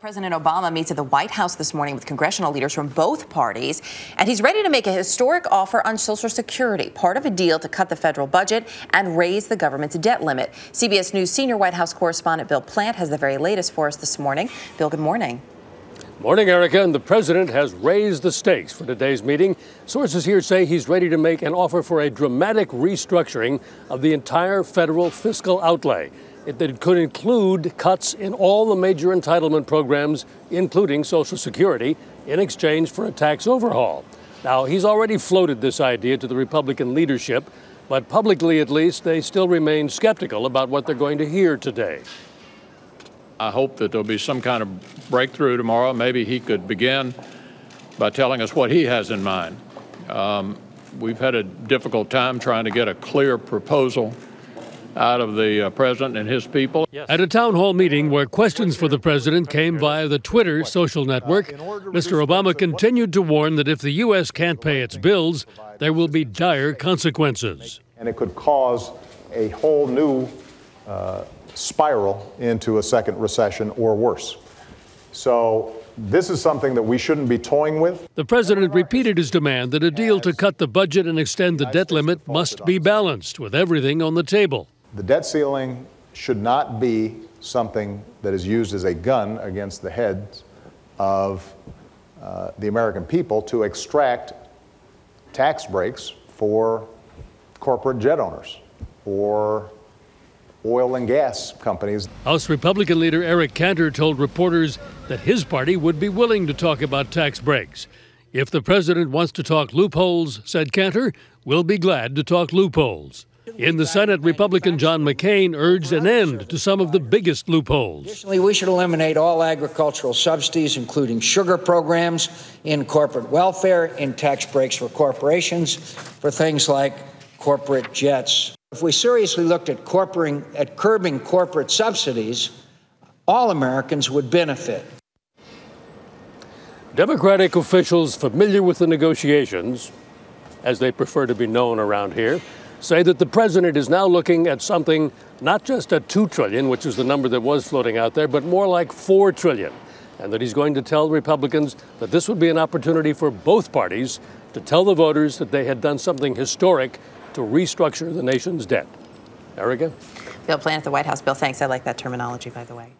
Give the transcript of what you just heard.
President Obama meets at the White House this morning with congressional leaders from both parties, and he's ready to make a historic offer on Social Security, part of a deal to cut the federal budget and raise the government's debt limit. CBS News senior White House correspondent Bill Plante has the very latest for us this morning. Bill, good morning. Morning, Erica. And the president has raised the stakes for today's meeting. Sources here say he's ready to make an offer for a dramatic restructuring of the entire federal fiscal outlay. It could include cuts in all the major entitlement programs, including Social Security, in exchange for a tax overhaul. Now, he's already floated this idea to the Republican leadership, but publicly at least, they still remain skeptical about what they're going to hear today. I hope that there'll be some kind of breakthrough tomorrow. Maybe he could begin by telling us what he has in mind. We've had a difficult time trying to get a clear proposal out of the president and his people. At a town hall meeting where questions for the president came via the Twitter social network, Mr. Obama continued to warn that if the U.S. can't pay its bills, there will be dire consequences. And it could cause a whole new spiral into a second recession or worse. So this is something that we shouldn't be toying with. The president repeated his demand that a deal to cut the budget and extend the debt limit must be balanced with everything on the table. The debt ceiling should not be something that is used as a gun against the heads of the American people to extract tax breaks for corporate jet owners or oil and gas companies. House Republican leader Eric Cantor told reporters that his party would be willing to talk about tax breaks. If the president wants to talk loopholes, said Cantor, we'll be glad to talk loopholes. In the Senate, Republican John McCain urged an end to some of the biggest loopholes. Additionally, we should eliminate all agricultural subsidies, including sugar programs, in corporate welfare, in tax breaks for corporations, for things like corporate jets. If we seriously looked at curbing corporate subsidies, all Americans would benefit. Democratic officials familiar with the negotiations, as they prefer to be known around here, say that the president is now looking at something not just at $2 trillion, which is the number that was floating out there, but more like $4 trillion, and that he's going to tell Republicans that this would be an opportunity for both parties to tell the voters that they had done something historic to restructure the nation's debt. Erica? Bill Plante at the White House. Bill, thanks. I like that terminology, by the way.